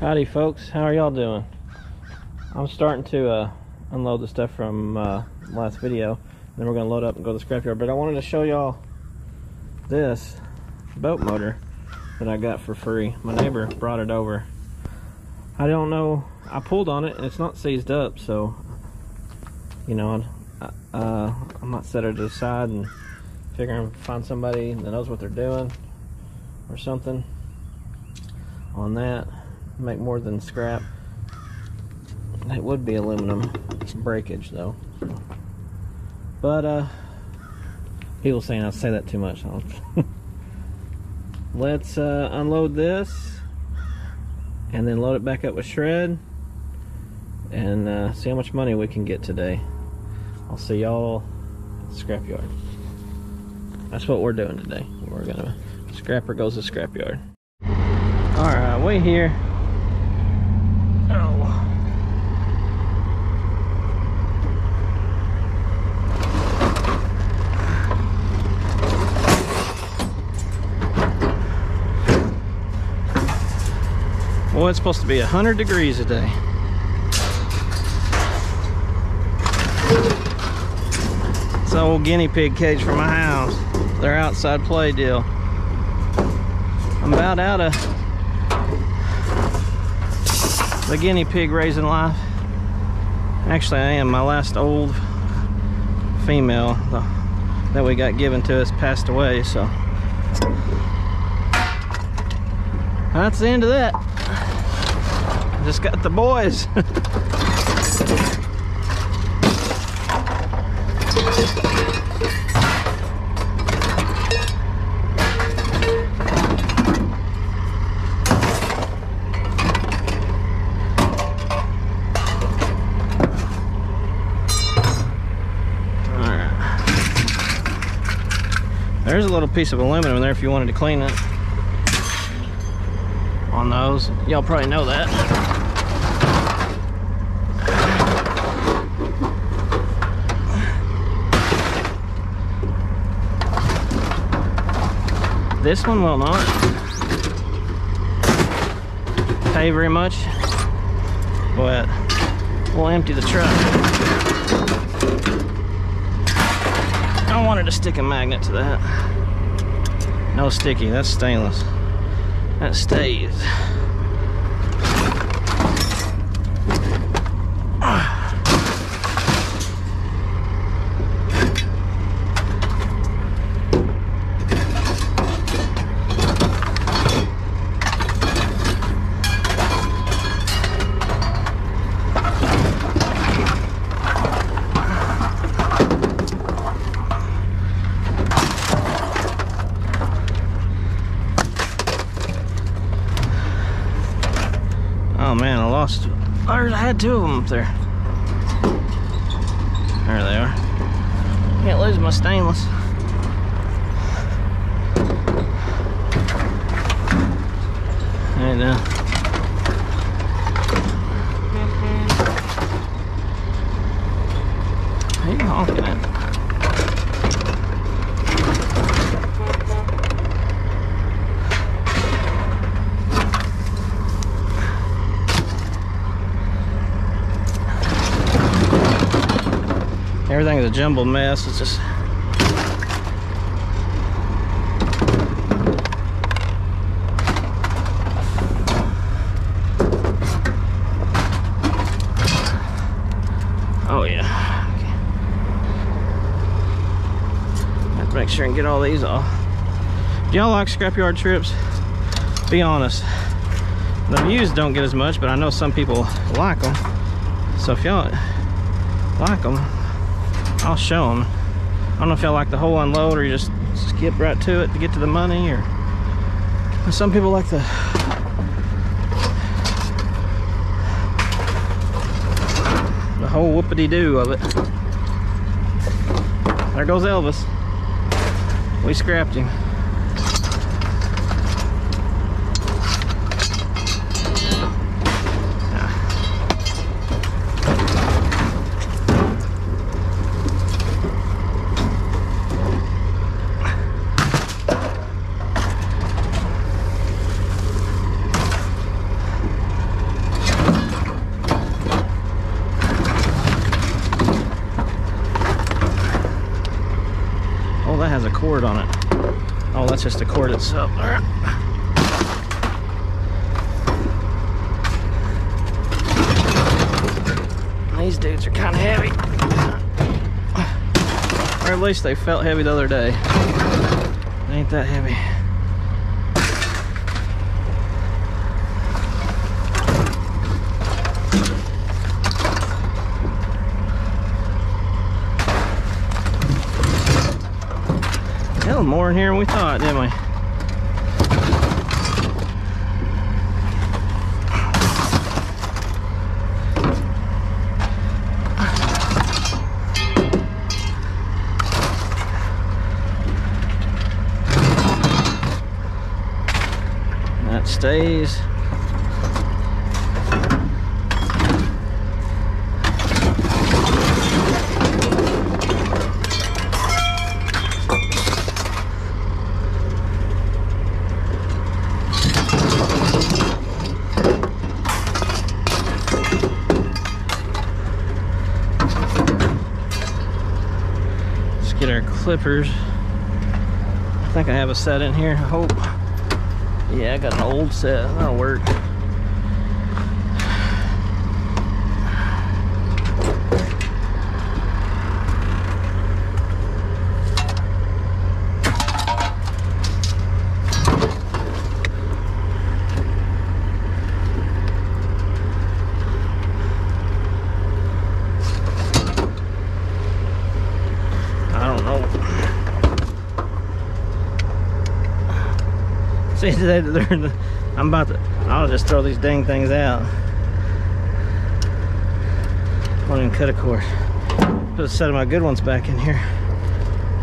Howdy folks, how are y'all doing? I'm starting to unload the stuff from last video, then we're going to load up and go to the scrapyard, but I wanted to show y'all this boat motor that I got for free. My neighbor brought it over. I don't know, I pulled on it and it's not seized up, so you know, I'm not set her to the side and figuring to find somebody that knows what they're doing or something on that. Make more than scrap. It would be aluminum breakage though, but people saying I say that too much. Let's unload this and then load it back up with shred and see how much money we can get today. I'll see y'all at the scrapyard. That's what we're doing today. We're gonna scrapper goes to scrapyard. All right, we're here. Well, it's supposed to be 100 degrees a day. It's an old guinea pig cage from my house. Their outside play deal. I'm about out of the guinea pig raising life. Actually, I am. My last old female that we got given to us passed away, so. That's the end of that. Just got the boys. All right. There's a little piece of aluminum there if you wanted to clean it. On those, y'all probably know that. This one will not pay very much, but we'll empty the truck. I wanted to stick a magnet to that. No sticky, that's stainless. That stays. I had two of them up there. There they are. Can't lose my stainless. And are you honking at? Everything is a jumbled mess. It's just oh yeah. Okay. Have to make sure and get all these off. Do y'all like scrapyard trips? Be honest. The views don't get as much, but I know some people like them. So if y'all like them, I'll show them. I don't know if y'all like the whole unload or you just skip right to it to get to the money, or some people like the whole whoop-a-dee-doo of it. There goes Elvis. We scrapped him. cord on it. Oh, that's just the cord itself. All right. These dudes are kind of heavy. Or at least they felt heavy the other day. They ain't that heavy. Hell, more in here than we thought, didn't we? Stays. Let's get our clippers. I think I have a set in here, I hope. Yeah, I got an old set. That'll work. See, I'll just throw these dang things out. Won't even cut a cord. Put a set of my good ones back in here.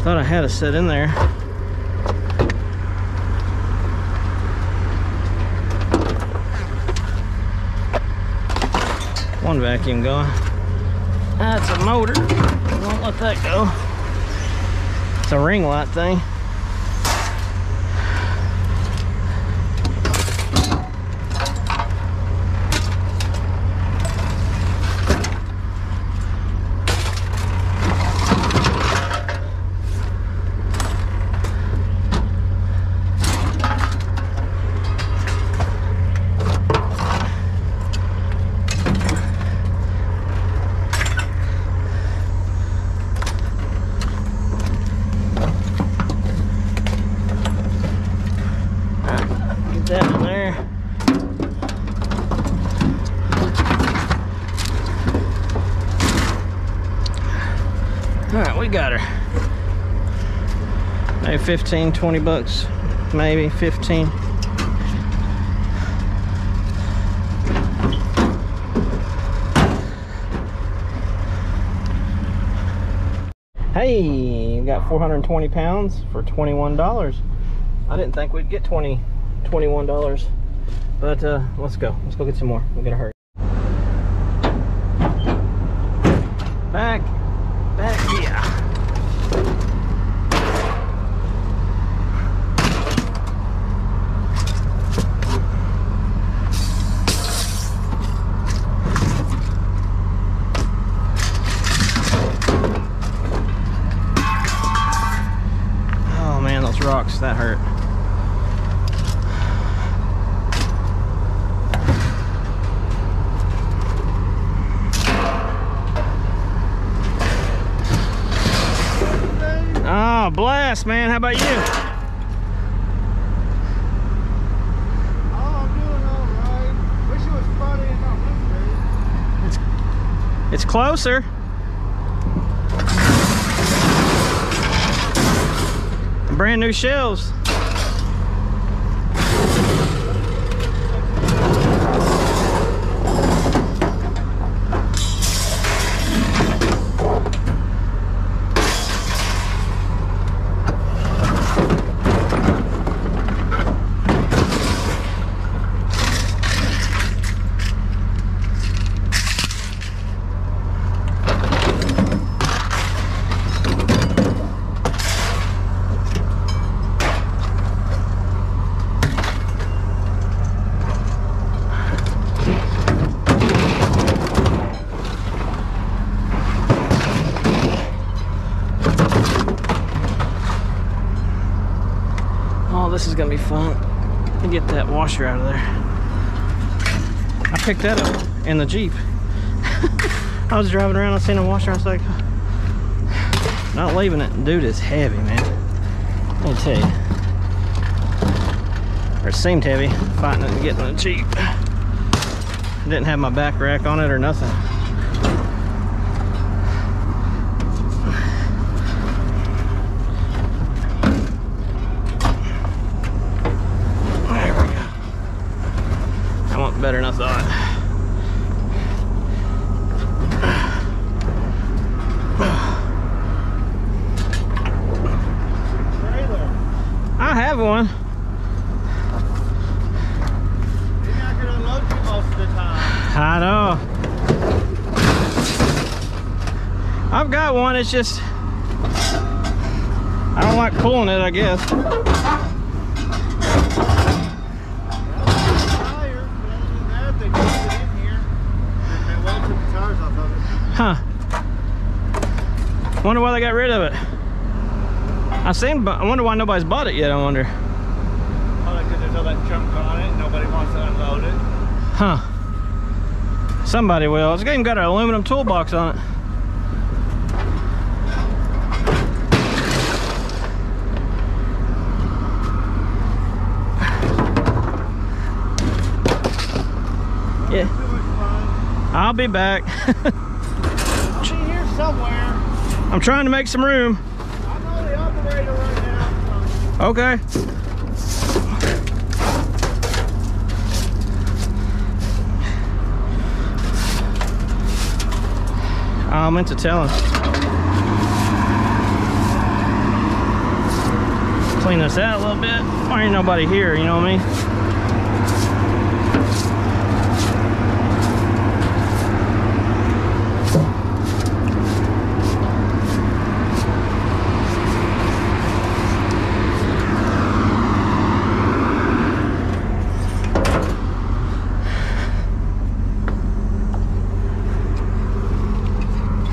Thought I had a set in there. One vacuum going. That's a motor. Won't let that go. It's a ring light thing. Got her. Maybe 15, 20 bucks. Maybe 15. Hey, we got 420 pounds for $21. I didn't think we'd get $21. But let's go. Let's go get some more. We'll get a hurry. Back here. Rocks, that hurt. Oh, blast, man. How about you? Oh, I'm doing all right. Wish it was Friday and not Wednesday. It's closer. Brand new shelves. This is gonna be fun. Let me get that washer out of there. I picked that up in the Jeep. I was driving around, I seen a washer, I was like, not leaving it. Dude, it's heavy, man. Let me tell you. Or it seemed heavy, fighting it and getting in the Jeep. Didn't have my back rack on it or nothing. Better than I thought. I have one. Maybe I could unload you most of the time. I know. I've got one, it's just I don't like pulling it, I guess. Huh. Wonder why they got rid of it. I wonder why nobody's bought it yet, I wonder. Probably because there's all that junk on it, nobody wants to unload it. Huh. Somebody will. It's even got an aluminum toolbox on it. Yeah. I'll be back. Somewhere. I'm trying to make some room. I know the operator right now. So. Okay. I meant to tell him. Clean this out a little bit. Why ain't nobody here, you know what I mean?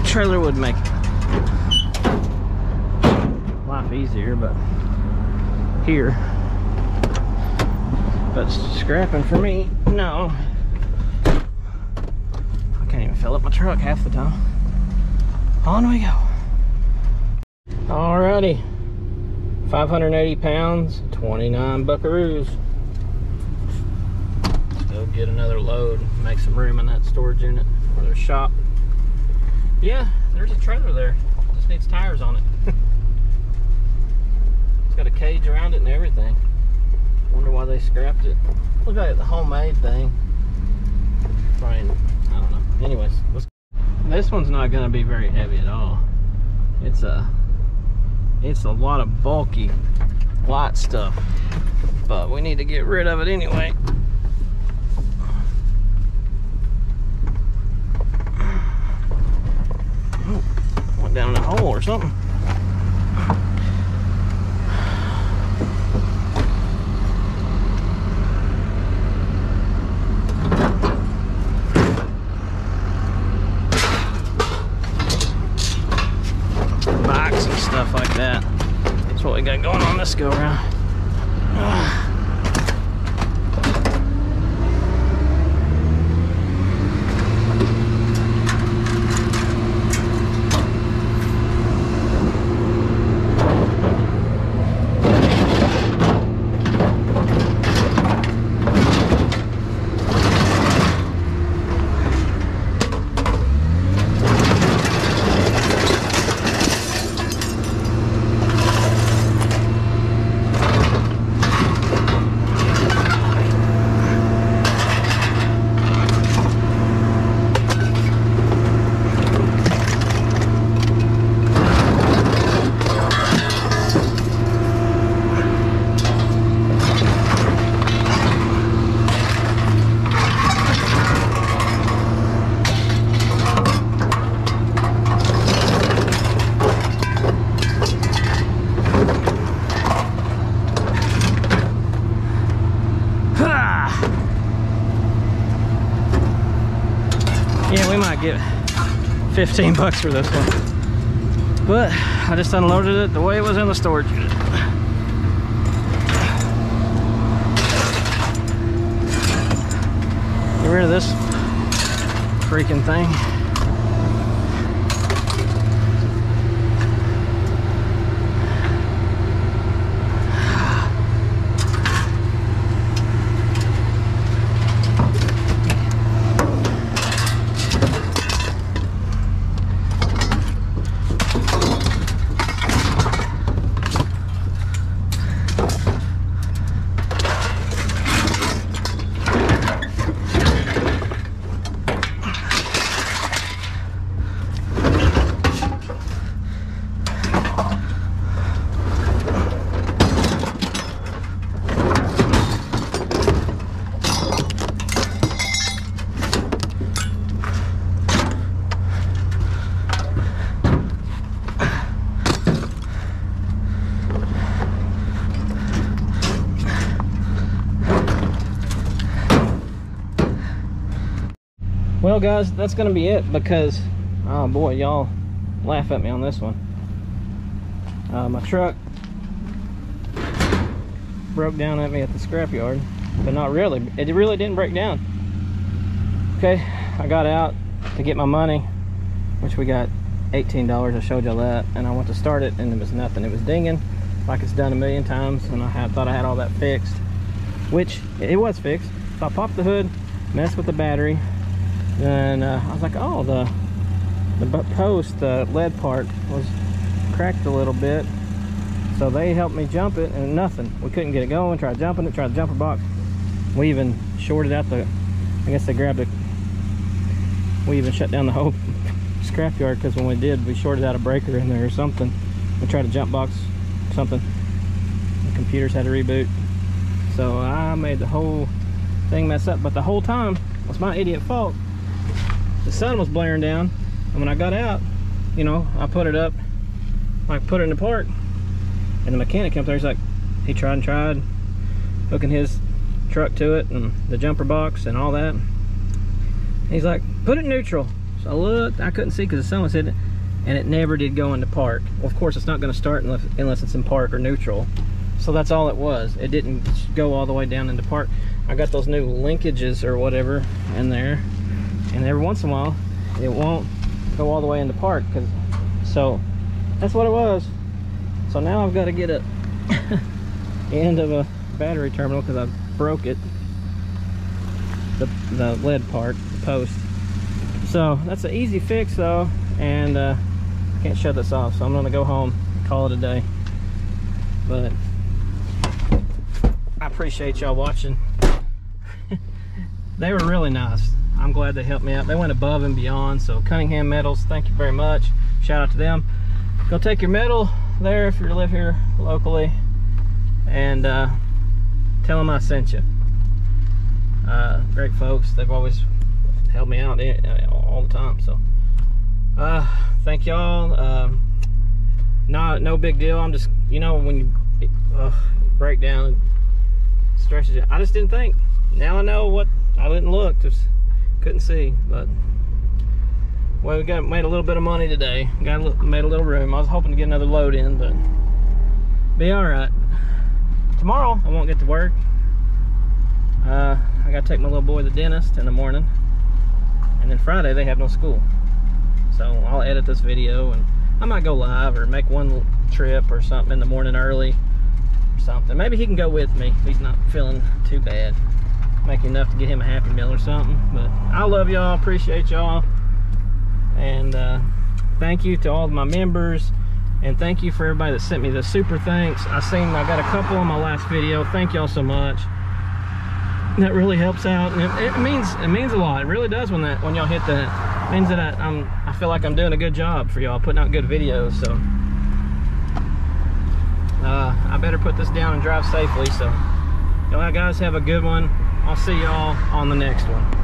Trailer would make life easier, but scrapping for me, no. I can't even fill up my truck half the time. On we go. Alrighty, 580 pounds, 29 buckaroos. Go get another load, make some room in that storage unit or their shop. Yeah, there's a trailer there. Just needs tires on it. It's got a cage around it and everything. Wonder why they scrapped it. Look at the homemade thing. I don't know. Anyways, this one's not going to be very heavy at all. It's a lot of bulky, light stuff. But we need to get rid of it anyway. Down in a hole or something. Box and stuff like that. That's what we got going on this go around. Get 15 bucks for this one, but I just unloaded it the way it was in the storage unit. rid of this freaking thing. Well guys, that's gonna be it because, oh boy, y'all laugh at me on this one. My truck broke down at me at the scrapyard, but not really. It really didn't break down. Okay, I got out to get my money, which we got $18. I showed y'all that, and I went to start it, and it was nothing. It was dinging like it's done a million times, and I thought I had all that fixed, which it was fixed. So I popped the hood, messed with the battery. Then I was like, oh, the post, the lead part was cracked a little bit. So they helped me jump it, and nothing. We couldn't get it going. Tried jumping it, tried the jumper box. We even shorted out the, I guess they grabbed it. We even shut down the whole scrapyard because when we did, we shorted out a breaker in there or something. We tried to jump box something. The computers had to reboot. So I made the whole thing mess up. But the whole time was my idiot fault. The sun was blaring down, and when I got out, you know, I put it up, I put it in the park, and the mechanic comes there. He's like, he tried and tried hooking his truck to it and the jumper box and all that. He's like, put it neutral. So I looked, I couldn't see because the sun was hitting it, and it never did go into park. Well, of course, it's not going to start unless it's in park or neutral. So that's all it was. It didn't go all the way down into park. I got those new linkages or whatever in there. And every once in a while, it won't go all the way in the park. So that's what it was. So now I've got to get a end of a battery terminal because I broke it, the lead part, the post. So that's an easy fix though, and I can't shut this off. So I'm gonna go home and call it a day. But I appreciate y'all watching. They were really nice. I'm glad they helped me out. They went above and beyond. So Cunningham Metals, thank you very much. Shout out to them. Go take your metal there if you live here locally, and tell them I sent you. Great folks. They've always helped me out all the time. So thank y'all. No big deal. I'm just, you know, when you break down and stresses you. I just didn't think. Now I know what. I didn't look. Just couldn't see. But well, we made a little bit of money today. Made a little room. I was hoping to get another load in, but be all right. Tomorrow I won't get to work. I gotta take my little boy to the dentist in the morning, and then Friday they have no school. So I'll edit this video, and I might go live or make one trip or something in the morning early or something. Maybe he can go with me if he's not feeling too bad. Make enough to get him a Happy Meal or something. But I love y'all, appreciate y'all, and thank you to all of my members, and thank you for everybody that sent me the super thanks. I got a couple in my last video. Thank y'all so much. That really helps out, and it means a lot. It really does when y'all hit that. It means that I feel like I'm doing a good job for y'all, putting out good videos. So I better put this down and drive safely. So y'all guys have a good one. I'll see y'all on the next one.